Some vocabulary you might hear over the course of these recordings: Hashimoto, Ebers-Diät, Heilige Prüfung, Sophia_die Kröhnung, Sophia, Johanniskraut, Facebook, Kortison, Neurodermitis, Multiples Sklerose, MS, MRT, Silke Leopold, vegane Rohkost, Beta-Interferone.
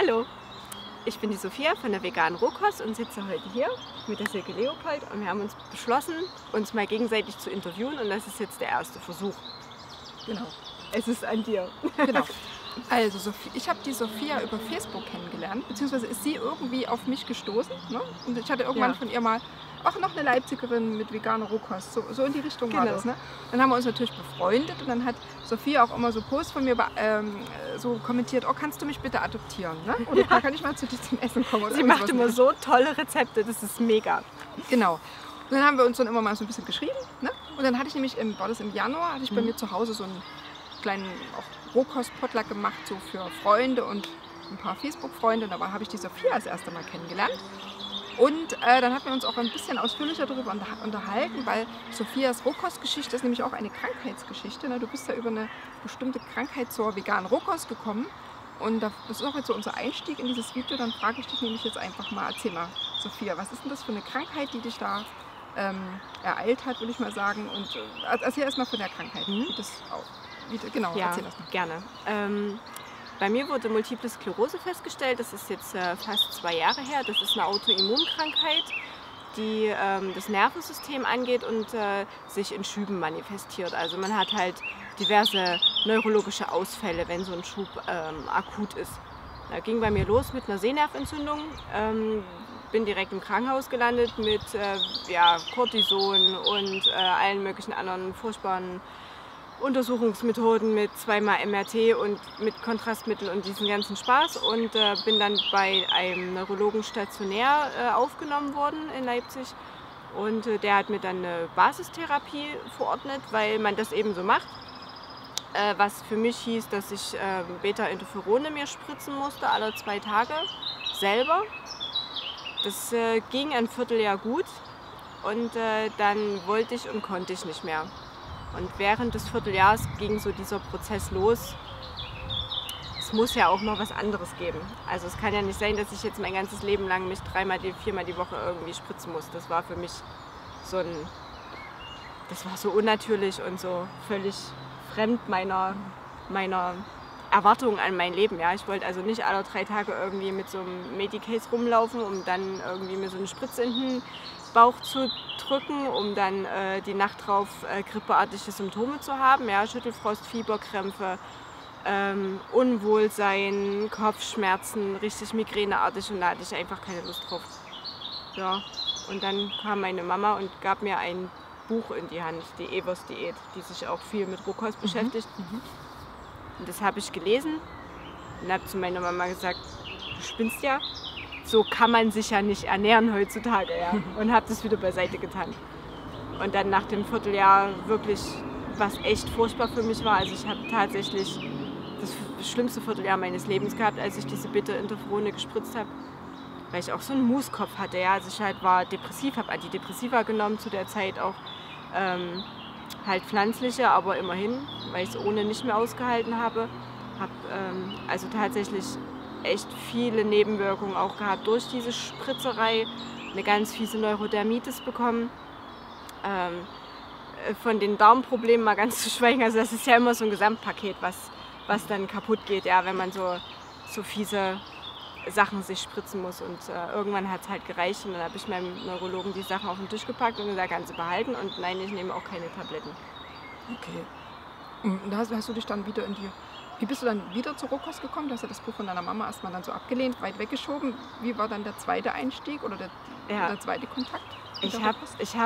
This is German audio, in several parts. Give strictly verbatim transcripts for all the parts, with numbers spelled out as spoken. Hallo, ich bin die Sophia von der veganen Rohkost und sitze heute hier mit der Silke Leopold und wir haben uns beschlossen, uns mal gegenseitig zu interviewen und das ist jetzt der erste Versuch. Genau. Es ist an dir. Genau. Also Sophie, ich habe die Sophia über Facebook kennengelernt, beziehungsweise ist sie irgendwie auf mich gestoßen, ne? Und ich hatte irgendwann ja. von ihr mal, auch noch eine Leipzigerin mit veganer Rohkost, so, so in die Richtung genau. war das. Ne? Dann haben wir uns natürlich befreundet und dann hat Sophia auch immer so Posts von mir ähm, so kommentiert, oh, kannst du mich bitte adoptieren? Ne? Oder ja. kann ich mal zu dir zum Essen kommen? Oder sie macht immer mit. So tolle Rezepte, das ist mega. Genau. Und dann haben wir uns dann immer mal so ein bisschen geschrieben, ne? Und dann hatte ich nämlich, im, war das im Januar, hatte ich bei mhm. mir zu Hause so einen kleinen Rohkost-Potluck gemacht, so für Freunde und ein paar Facebook-Freunde. Und dabei habe ich die Sophia das erste Mal kennengelernt. Und äh, dann hatten wir uns auch ein bisschen ausführlicher darüber unterhalten, weil Sophias Rohkostgeschichte ist nämlich auch eine Krankheitsgeschichte. Ne? Du bist ja über eine bestimmte Krankheit zur veganen Rohkost gekommen. Und das ist auch jetzt so unser Einstieg in dieses Video. Dann frage ich dich nämlich jetzt einfach mal, erzähl mal, Sophia, was ist denn das für eine Krankheit, die dich da ähm, ereilt hat, würde ich mal sagen. Und äh, erzähl erst mal von der Krankheit. Mhm. Wie das auch, wie, genau, ja, erzähl das mal. Gerne. Ähm Bei mir wurde Multiple Sklerose festgestellt, das ist jetzt äh, fast zwei Jahre her. Das ist eine Autoimmunkrankheit, die ähm, das Nervensystem angeht und äh, sich in Schüben manifestiert. Also man hat halt diverse neurologische Ausfälle, wenn so ein Schub ähm, akut ist. Da ging bei mir los mit einer Sehnervenentzündung, ähm, bin direkt im Krankenhaus gelandet mit äh, ja, Cortison und äh, allen möglichen anderen furchtbaren Untersuchungsmethoden mit zweimal M R T und mit Kontrastmittel und diesen ganzen Spaß und äh, bin dann bei einem Neurologen stationär äh, aufgenommen worden in Leipzig und äh, der hat mir dann eine Basistherapie verordnet, weil man das eben so macht, äh, was für mich hieß, dass ich äh, Beta-Interferone mir spritzen musste, alle zwei Tage selber. Das äh, ging ein Vierteljahr gut und äh, dann wollte ich und konnte ich nicht mehr. Und während des Vierteljahres ging so dieser Prozess los, es muss ja auch mal was anderes geben. Also es kann ja nicht sein, dass ich jetzt mein ganzes Leben lang mich dreimal, viermal die Woche irgendwie spritzen muss. Das war für mich so ein, das war so unnatürlich und so völlig fremd meiner, meiner Erwartung an mein Leben. Ja, ich wollte also nicht alle drei Tage irgendwie mit so einem Medicase rumlaufen, um dann irgendwie mir so eine Spritze in den Bauch zu drücken, um dann äh, die Nacht drauf äh, grippeartige Symptome zu haben. Ja, Schüttelfrost, Fieber, Krämpfe, ähm, Unwohlsein, Kopfschmerzen, richtig migräneartig und da hatte ich einfach keine Lust drauf. Ja, und dann kam meine Mama und gab mir ein Buch in die Hand, die Ebers-Diät, die sich auch viel mit Rohkost beschäftigt. Mhm. Und das habe ich gelesen und habe zu meiner Mama gesagt, du spinnst ja. So kann man sich ja nicht ernähren heutzutage, ja. Und habe das wieder beiseite getan. Und dann nach dem Vierteljahr wirklich, was echt furchtbar für mich war, also ich habe tatsächlich das schlimmste Vierteljahr meines Lebens gehabt, als ich diese Beta-Interferone gespritzt habe, weil ich auch so einen Mooskopf hatte, ja. Also ich halt war depressiv, habe Antidepressiva genommen zu der Zeit auch, ähm, halt pflanzliche, aber immerhin, weil ich es ohne nicht mehr ausgehalten habe, habe ähm, also tatsächlich echt viele Nebenwirkungen auch gehabt durch diese Spritzerei, eine ganz fiese Neurodermitis bekommen, ähm, von den Darmproblemen mal ganz zu schweigen, also das ist ja immer so ein Gesamtpaket, was, was dann kaputt geht, ja, wenn man so, so fiese Sachen sich spritzen muss und äh, irgendwann hat es halt gereicht und dann habe ich meinem Neurologen die Sachen auf den Tisch gepackt und gesagt, kannst du behalten und nein, ich nehme auch keine Tabletten. Okay. Und da hast, hast du dich dann wieder in die... Wie bist du dann wieder zur Rohkost gekommen? Du hast ja das Buch von deiner Mama erstmal dann so abgelehnt, weit weggeschoben. Wie war dann der zweite Einstieg oder der, ja. der zweite Kontakt? Ich habe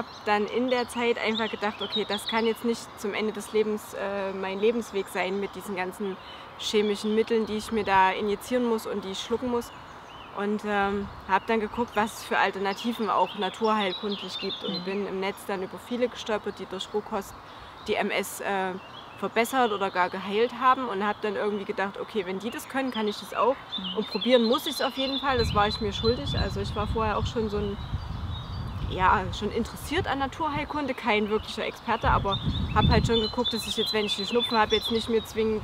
hab dann in der Zeit einfach gedacht, okay, das kann jetzt nicht zum Ende des Lebens äh, mein Lebensweg sein mit diesen ganzen chemischen Mitteln, die ich mir da injizieren muss und die ich schlucken muss. Und ähm, habe dann geguckt, was es für Alternativen auch naturheilkundlich gibt und mhm. bin im Netz dann über viele gestolpert, die durch Rohkost die M S äh, verbessert oder gar geheilt haben und habe dann irgendwie gedacht, okay, wenn die das können, kann ich das auch und probieren muss ich es auf jeden Fall, das war ich mir schuldig, also ich war vorher auch schon so ein, ja, schon interessiert an Naturheilkunde, kein wirklicher Experte, aber habe halt schon geguckt, dass ich jetzt, wenn ich die Schnupfen habe, jetzt nicht mir zwingend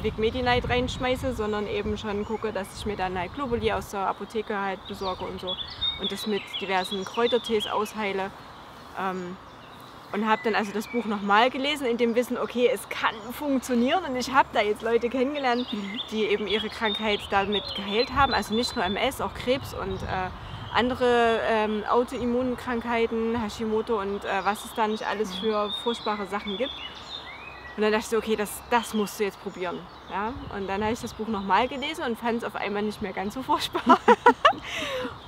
Vegmedi-Night reinschmeiße, sondern eben schon gucke, dass ich mir dann halt Globuli aus der Apotheke halt besorge und so und das mit diversen Kräutertees ausheile. Ähm, Und habe dann also das Buch nochmal gelesen, in dem Wissen, okay, es kann funktionieren. Und ich habe da jetzt Leute kennengelernt, die eben ihre Krankheit damit geheilt haben. Also nicht nur M S, auch Krebs und äh, andere ähm, Autoimmunkrankheiten, Hashimoto und äh, was es da nicht alles für furchtbare Sachen gibt. Und dann dachte ich so, okay, das, das musst du jetzt probieren. Ja? Und dann habe ich das Buch nochmal gelesen und fand es auf einmal nicht mehr ganz so furchtbar.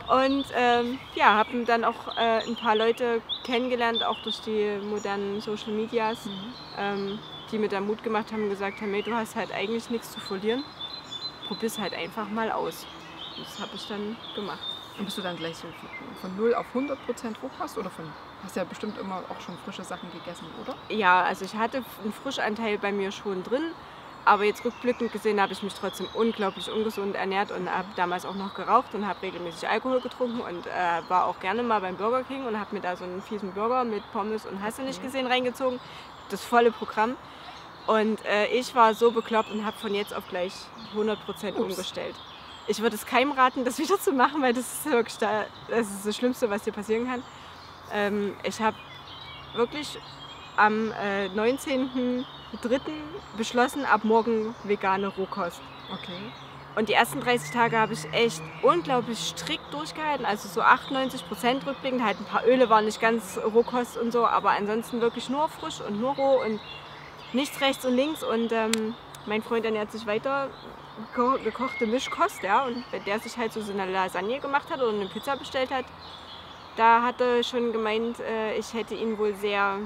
Und ähm, ja, habe dann auch äh, ein paar Leute kennengelernt, auch durch die modernen Social Medias, mhm. ähm, die mir da Mut gemacht haben und gesagt haben, hey, du hast halt eigentlich nichts zu verlieren, probier's halt einfach mal aus. Und das habe ich dann gemacht. Und bist du dann gleich so von null auf hundert Prozent hochgepasst oder von, hast ja bestimmt immer auch schon frische Sachen gegessen, oder? Ja, also ich hatte einen Frischanteil bei mir schon drin, aber jetzt rückblickend gesehen habe ich mich trotzdem unglaublich ungesund ernährt und habe damals auch noch geraucht und habe regelmäßig Alkohol getrunken und äh, war auch gerne mal beim Burger King und habe mir da so einen fiesen Burger mit Pommes und hast du nicht gesehen reingezogen, das volle Programm. Und äh, ich war so bekloppt und habe von jetzt auf gleich hundert Prozent umgestellt. Ich würde es keinem raten, das wieder zu machen, weil das ist wirklich da, das ist das Schlimmste, was dir passieren kann. Ähm, ich habe wirklich am äh, neunzehnten dritten beschlossen, ab morgen vegane Rohkost. Okay. Und die ersten dreißig Tage habe ich echt unglaublich strikt durchgehalten, also so achtundneunzig Prozent rückblickend. Halt ein paar Öle waren nicht ganz Rohkost und so, aber ansonsten wirklich nur frisch und nur roh und nichts rechts und links. Und ähm, mein Freund ernährt sich weiter gekochte Mischkost, ja, und wenn der sich halt so eine Lasagne gemacht hat oder eine Pizza bestellt hat, da hat er schon gemeint, ich hätte ihn wohl sehr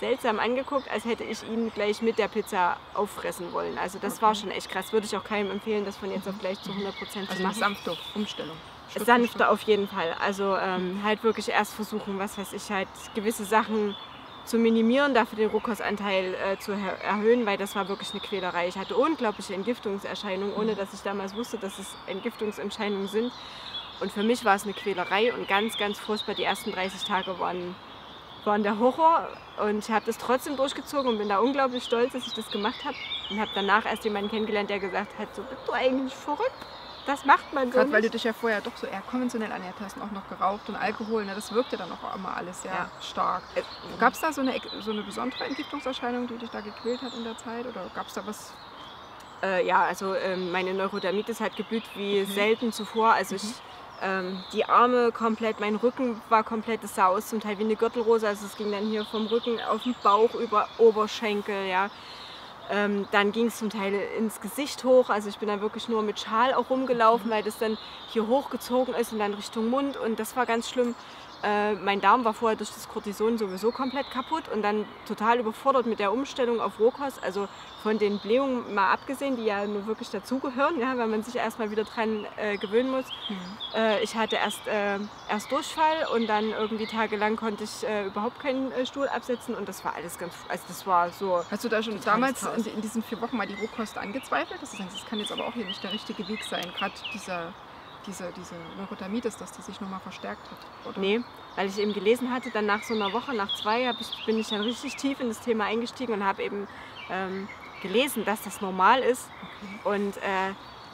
seltsam angeguckt, als hätte ich ihn gleich mit der Pizza auffressen wollen. Also das okay. war schon echt krass. Würde ich auch keinem empfehlen, das von jetzt auf gleich zu hundert Prozent also zu machen. Also eine sanfte Umstellung. Stück Sanfte Stück. Auf jeden Fall. Also ähm, halt wirklich erst versuchen, was weiß ich, halt gewisse Sachen zu minimieren, dafür den Rohkostanteil äh, zu erhöhen, weil das war wirklich eine Quälerei. Ich hatte unglaubliche Entgiftungserscheinungen, ohne dass ich damals wusste, dass es Entgiftungserscheinungen sind. Und für mich war es eine Quälerei und ganz, ganz furchtbar. Die ersten dreißig Tage waren, waren der Horror und ich habe das trotzdem durchgezogen und bin da unglaublich stolz, dass ich das gemacht habe. Und habe danach erst jemanden kennengelernt, der gesagt hat, so, bist du eigentlich verrückt? Das macht man so. Gerade weil du dich ja vorher doch so eher konventionell ernährt hast und auch noch geraucht und Alkohol, ne, das wirkte dann auch immer alles sehr ja. stark. Gab es da so eine, so eine besondere Entgiftungserscheinung, die dich da gequält hat in der Zeit oder gab es da was? Äh, ja, also äh, meine Neurodermitis hat geblüht wie mhm. selten zuvor. Also mhm. ich, ähm, die Arme komplett, mein Rücken war komplett, das sah aus zum Teil wie eine Gürtelrose. Also es ging dann hier vom Rücken auf den Bauch über Oberschenkel, ja. Ähm, dann ging es zum Teil ins Gesicht hoch, also ich bin dann wirklich nur mit Schal auch rumgelaufen, weil das dann hier hochgezogen ist und dann Richtung Mund und das war ganz schlimm. Äh, mein Darm war vorher durch das Cortison sowieso komplett kaputt und dann total überfordert mit der Umstellung auf Rohkost, also von den Blähungen mal abgesehen, die ja nur wirklich dazugehören, ja, weil man sich erstmal wieder dran äh, gewöhnen muss. Mhm. Äh, ich hatte erst, äh, erst Durchfall und dann irgendwie tagelang konnte ich äh, überhaupt keinen äh, Stuhl absetzen und das war alles ganz, also das war so. Hast du da schon damals in, in diesen vier Wochen mal die Rohkost angezweifelt? Das, ist, das kann jetzt aber auch hier nicht der richtige Weg sein, gerade dieser... Diese, diese Neurodermitis, dass die sich nochmal verstärkt hat, oder? Nee, weil ich eben gelesen hatte, dann nach so einer Woche, nach zwei, ich, bin ich dann richtig tief in das Thema eingestiegen und habe eben ähm, gelesen, dass das normal ist. Okay. Und äh,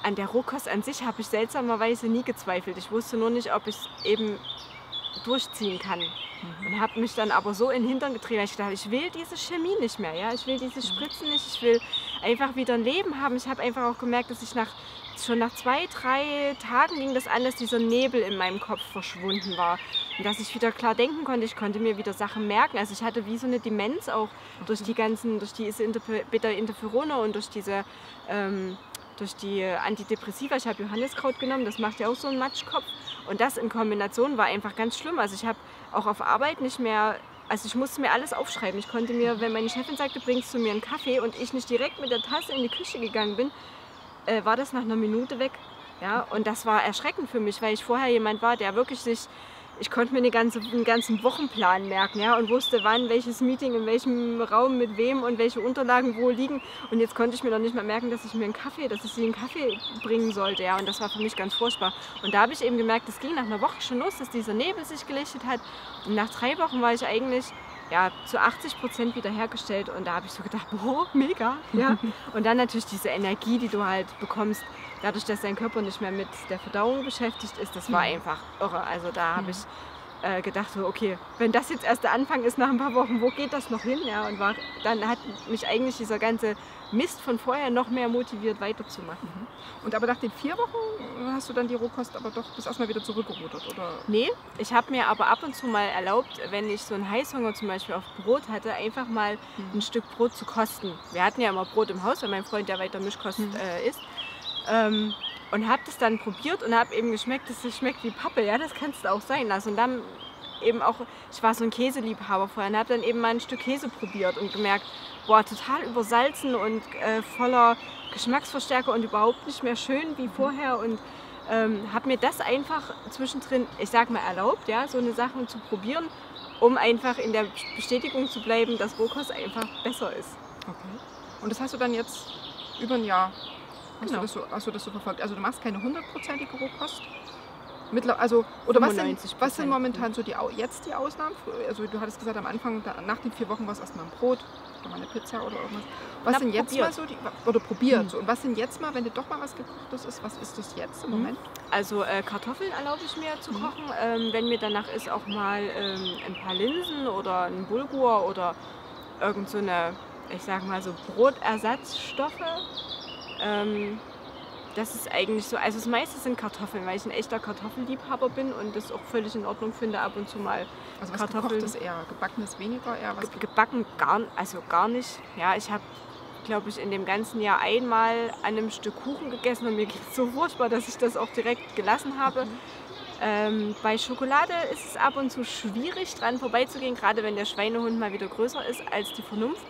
an der Rohkost an sich habe ich seltsamerweise nie gezweifelt. Ich wusste nur nicht, ob ich es eben durchziehen kann. Mhm. Und habe mich dann aber so in den Hintern getrieben, weil ich dachte, ich will diese Chemie nicht mehr, ja? Ich will diese Spritzen nicht, ich will einfach wieder ein Leben haben. Ich habe einfach auch gemerkt, dass ich nach Schon nach zwei, drei Tagen ging das an, dass dieser Nebel in meinem Kopf verschwunden war. Und dass ich wieder klar denken konnte, ich konnte mir wieder Sachen merken. Also ich hatte wie so eine Demenz auch durch die ganzen, durch diese Beta-Interferone und durch diese, ähm, durch die Antidepressiva. Ich habe Johanniskraut genommen, das macht ja auch so einen Matschkopf. Und das in Kombination war einfach ganz schlimm. Also ich habe auch auf Arbeit nicht mehr... Also ich musste mir alles aufschreiben. Ich konnte mir, wenn meine Chefin sagte, bringst du mir einen Kaffee und ich nicht direkt mit der Tasse in die Küche gegangen bin, Äh, war das nach einer Minute weg. Ja? Und das war erschreckend für mich, weil ich vorher jemand war, der wirklich sich, ich konnte mir eine ganze, einen ganzen Wochenplan merken, ja? Und wusste, wann welches Meeting, in welchem Raum, mit wem und welche Unterlagen wo liegen. Und jetzt konnte ich mir noch nicht mal merken, dass ich mir einen Kaffee, dass ich sie einen Kaffee bringen sollte. Ja? Und das war für mich ganz furchtbar. Und da habe ich eben gemerkt, es ging nach einer Woche schon los, dass dieser Nebel sich gelichtet hat. Und nach drei Wochen war ich eigentlich... ja, zu achtzig Prozent wiederhergestellt und da habe ich so gedacht, boah, mega. Ja. Und dann natürlich diese Energie, die du halt bekommst, dadurch, dass dein Körper nicht mehr mit der Verdauung beschäftigt ist, das war einfach irre. Also da habe ich äh, gedacht, so, okay, wenn das jetzt erst der Anfang ist nach ein paar Wochen, wo geht das noch hin? Ja, und war, dann hat mich eigentlich dieser ganze Mist von vorher noch mehr motiviert, weiterzumachen. Mhm. Und aber nach den vier Wochen hast du dann die Rohkost aber doch bis erstmal wieder zurückgerudert, oder? Nee, ich habe mir aber ab und zu mal erlaubt, wenn ich so einen Heißhunger zum Beispiel auf Brot hatte, einfach mal mhm. ein Stück Brot zu kosten. Wir hatten ja immer Brot im Haus, weil mein Freund ja weiter Mischkost mhm. äh, isst. Ähm, und habe das dann probiert und habe eben geschmeckt, dass es schmeckt wie Pappe, ja, das kannst du auch sein lassen. Und dann eben auch, ich war so ein Käseliebhaber vorher und habe dann eben mal ein Stück Käse probiert und gemerkt, boah, total übersalzen und äh, voller Geschmacksverstärker und überhaupt nicht mehr schön wie vorher. Und ähm, habe mir das einfach zwischendrin, ich sag mal, erlaubt, ja, so eine Sache zu probieren, um einfach in der Bestätigung zu bleiben, dass Rohkost einfach besser ist. Okay. Und das hast du dann jetzt über ein Jahr? Genau. Hast du das so, hast du das so verfolgt? Also du machst keine hundertprozentige Rohkost? Mittler, also, oder was sind, was sind momentan so die, jetzt die Ausnahmen? Also du hattest gesagt, am Anfang, nach den vier Wochen war es erstmal ein Brot oder mal eine Pizza oder irgendwas. Was sind jetzt mal so die, oder probiert, mhm. so, und was sind jetzt mal, wenn dir doch mal was gekochtes ist, was ist das jetzt im mhm. Moment? Also äh, Kartoffeln erlaube ich mir zu mhm. kochen, ähm, wenn mir danach ist auch mal ähm, ein paar Linsen oder ein Bulgur oder irgend so eine, ich sag mal so Brotersatzstoffe. Ähm, das ist eigentlich so, also das meiste sind Kartoffeln, weil ich ein echter Kartoffelliebhaber bin und das auch völlig in Ordnung finde, ab und zu mal also was Kartoffeln. Gekochtes eher, gebackenes weniger eher? Was ge gebacken gar, also gar nicht. Ja, ich habe, glaube ich, in dem ganzen Jahr einmal an einem Stück Kuchen gegessen und mir geht es so furchtbar, dass ich das auch direkt gelassen habe. Mhm. Ähm, bei Schokolade ist es ab und zu schwierig, dran vorbeizugehen, gerade wenn der Schweinehund mal wieder größer ist als die Vernunft.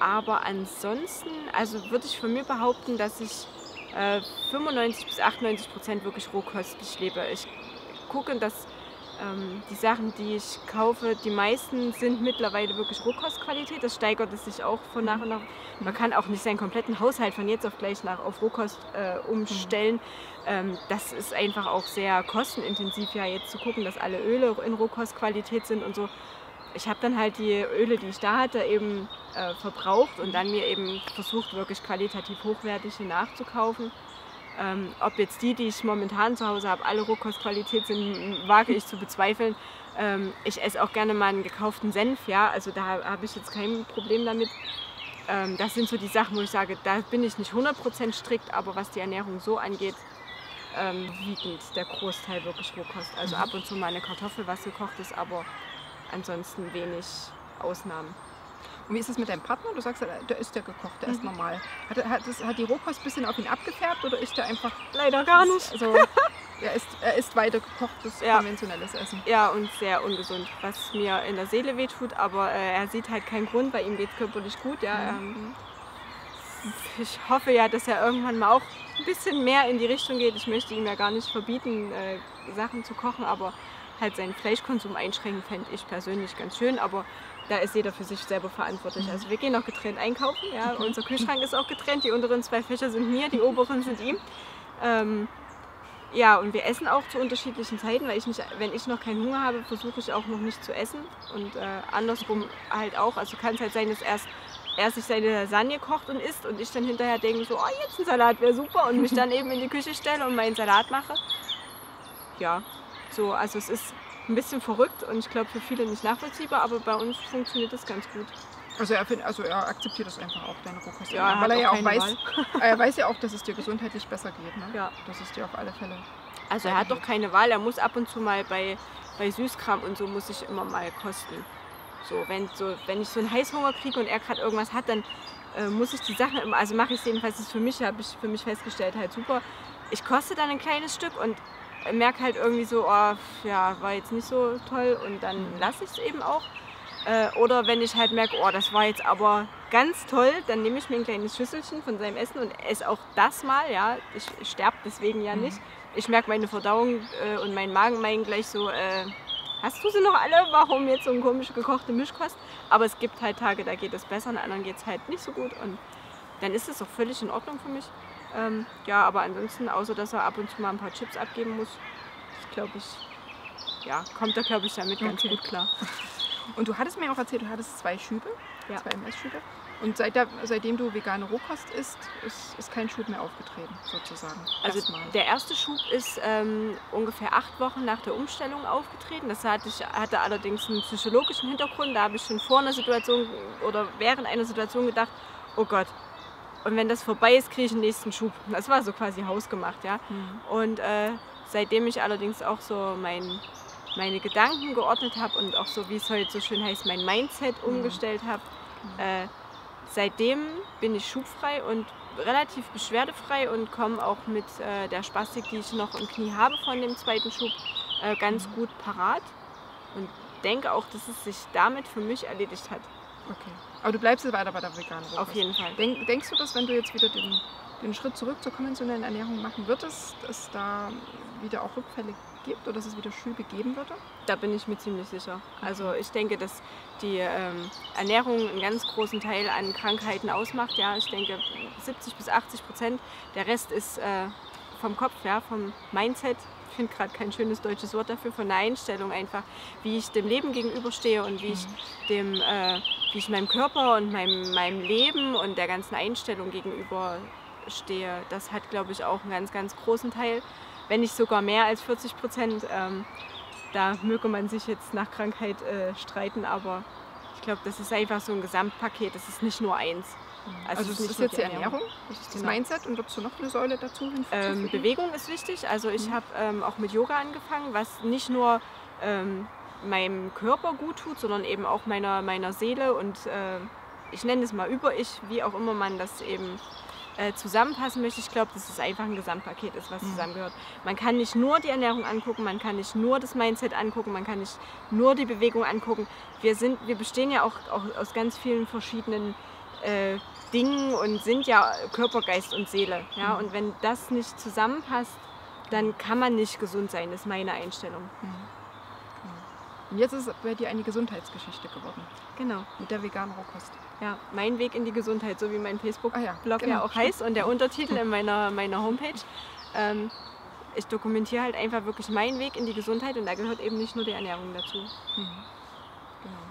Aber ansonsten, also würde ich von mir behaupten, dass ich äh, fünfundneunzig bis achtundneunzig Prozent wirklich rohköstlich lebe. Ich gucke, dass ähm, die Sachen, die ich kaufe, die meisten sind mittlerweile wirklich Rohkostqualität. Das steigert es sich auch von nach und nach. Man kann auch nicht seinen kompletten Haushalt von jetzt auf gleich nach auf Rohkost äh, umstellen. Mhm. Ähm, das ist einfach auch sehr kostenintensiv, ja, jetzt zu gucken, dass alle Öle in Rohkostqualität sind und so. Ich habe dann halt die Öle, die ich da hatte, eben äh, verbraucht und dann mir eben versucht, wirklich qualitativ hochwertige nachzukaufen. Ähm, ob jetzt die, die ich momentan zu Hause habe, alle Rohkostqualität sind, wage ich zu bezweifeln. Ähm, ich esse auch gerne mal einen gekauften Senf, ja, also da habe ich jetzt kein Problem damit. Ähm, das sind so die Sachen, wo ich sage, da bin ich nicht hundert Prozent strikt, aber was die Ernährung so angeht, ähm, wiegend der Großteil wirklich Rohkost. Also mhm. ab und zu mal eine Kartoffel, was gekocht ist, aber ansonsten wenig Ausnahmen. Und wie ist das mit deinem Partner? Du sagst, der ist ja gekocht, der mhm. ist normal. Hat, hat, das, hat die Rohkost ein bisschen auf ihn abgefärbt oder ist der einfach... Leider gar nicht. Also, er, ist, er ist weiter gekochtes, ja. konventionelles Essen. Ja, und sehr ungesund, was mir in der Seele wehtut, aber äh, er sieht halt keinen Grund, bei ihm geht es körperlich gut. Ja, mhm. ähm, ich hoffe ja, dass er irgendwann mal auch ein bisschen mehr in die Richtung geht. Ich möchte ihm ja gar nicht verbieten, äh, Sachen zu kochen, aber halt seinen Fleischkonsum einschränken, fände ich persönlich ganz schön, aber da ist jeder für sich selber verantwortlich. Mhm. Also wir gehen auch getrennt einkaufen, ja. Mhm. Unser Kühlschrank ist auch getrennt, die unteren zwei Fächer sind mir, die oberen sind ihm. Ähm, ja, und wir essen auch zu unterschiedlichen Zeiten, weil ich nicht, wenn ich noch keinen Hunger habe, versuche ich auch noch nicht zu essen und äh, andersrum halt auch. Also kann es halt sein, dass erst er sich seine Lasagne kocht und isst und ich dann hinterher denke so, oh, jetzt ein Salat wäre super und mich dann eben in die Küche stelle und meinen Salat mache. Ja. So, also es ist ein bisschen verrückt und ich glaube für viele nicht nachvollziehbar, aber bei uns funktioniert das ganz gut. Also er, find, also er akzeptiert das einfach auch, deine Rohkost, ja, weil er ja auch weiß, er weiß ja auch, dass es dir gesundheitlich besser geht, ne? Ja. Das ist dir auf alle Fälle. Also er hat doch keine Wahl, er muss ab und zu mal bei, bei Süßkram und so muss ich immer mal kosten. So, wenn, so, wenn ich so einen Heißhunger kriege und er gerade irgendwas hat, dann äh, muss ich die Sachen immer, also mache ich es jedenfalls, ist für mich, habe ich für mich festgestellt, halt super. Ich koste dann ein kleines Stück und merke halt irgendwie so, oh, ja, war jetzt nicht so toll und dann lasse ich es eben auch. Äh, oder wenn ich halt merke, oh, das war jetzt aber ganz toll, dann nehme ich mir ein kleines Schüsselchen von seinem Essen und esse auch das mal, ja. Ich, ich sterbe deswegen ja nicht. Ich merke, meine Verdauung äh, und mein Magen meinen gleich so, äh, hast du sie noch alle? Warum jetzt so eine komische gekochte Mischkost? Aber es gibt halt Tage, da geht es besser, an anderen geht es halt nicht so gut und dann ist es auch völlig in Ordnung für mich. Ähm, ja, aber ansonsten, außer dass er ab und zu mal ein paar Chips abgeben muss, glaube ich, ja, kommt er, glaube ich, damit ganz okay. gut klar. Und du hattest mir auch erzählt, du hattest zwei Schübe, ja. zwei M S-Schübe. Und seit der, seitdem du vegane Rohkost isst, ist, ist kein Schub mehr aufgetreten, sozusagen. Also erstmal. Der erste Schub ist ähm, ungefähr acht Wochen nach der Umstellung aufgetreten. Das hatte, ich, hatte allerdings einen psychologischen Hintergrund. Da habe ich schon vor einer Situation oder während einer Situation gedacht, oh Gott, und wenn das vorbei ist, kriege ich den nächsten Schub. Das war so quasi hausgemacht, ja. Mhm. Und äh, seitdem ich allerdings auch so mein, meine Gedanken geordnet habe und auch so, wie es heute so schön heißt, mein Mindset umgestellt habe, mhm. äh, seitdem bin ich schubfrei und relativ beschwerdefrei und komme auch mit äh, der Spastik, die ich noch im Knie habe von dem zweiten Schub, äh, ganz mhm. gut parat. Und denke auch, dass es sich damit für mich erledigt hat. Okay. Aber du bleibst weiter bei der veganen Rohkost. Auf jeden Fall. Denk, denkst du, dass wenn du jetzt wieder den, den Schritt zurück zur konventionellen Ernährung machen würdest, dass da wieder auch Rückfälle gibt oder dass es wieder Schübe geben würde? Da bin ich mir ziemlich sicher. Also ich denke, dass die ähm, Ernährung einen ganz großen Teil an Krankheiten ausmacht. Ja, ich denke siebzig bis achtzig Prozent. Der Rest ist äh, vom Kopf, ja, vom Mindset. Ich finde gerade kein schönes deutsches Wort dafür, von der Einstellung einfach, wie ich dem Leben gegenüberstehe und wie ich dem, äh, wie ich meinem Körper und meinem, meinem Leben und der ganzen Einstellung gegenüberstehe. Das hat, glaube ich, auch einen ganz, ganz großen Teil, wenn nicht sogar mehr als vierzig Prozent. Ähm, da möge man sich jetzt nach Krankheit äh, streiten, aber ich glaube, das ist einfach so ein Gesamtpaket, das ist nicht nur eins. Also, also das ist, ist jetzt die Ernährung, Ernährung. Das ist das genau. Mindset und würdest du noch eine Säule dazu hinzufügen? Ähm, Bewegung ist wichtig, also ich mhm. habe ähm, auch mit Yoga angefangen, was nicht nur ähm, meinem Körper gut tut, sondern eben auch meiner, meiner Seele und äh, ich nenne es mal Über-Ich, wie auch immer man das eben äh, zusammenpassen möchte. Ich glaube, dass es einfach ein Gesamtpaket ist, was mhm. zusammengehört. Man kann nicht nur die Ernährung angucken, man kann nicht nur das Mindset angucken, man kann nicht nur die Bewegung angucken. Wir, sind, wir bestehen ja auch, auch aus ganz vielen verschiedenen äh, Dingen und sind ja Körper, Geist und Seele. Ja? Mhm. Und wenn das nicht zusammenpasst, dann kann man nicht gesund sein. Das ist meine Einstellung. Mhm. Mhm. Und jetzt ist bei dir eine Gesundheitsgeschichte geworden. Genau. Mit der veganen Rohkost. Ja, mein Weg in die Gesundheit, so wie mein Facebook-Blog ah ja, genau. ja auch heißt und der Untertitel in meiner, meiner Homepage. Ähm, ich dokumentiere halt einfach wirklich meinen Weg in die Gesundheit und da gehört eben nicht nur die Ernährung dazu. Mhm. Genau.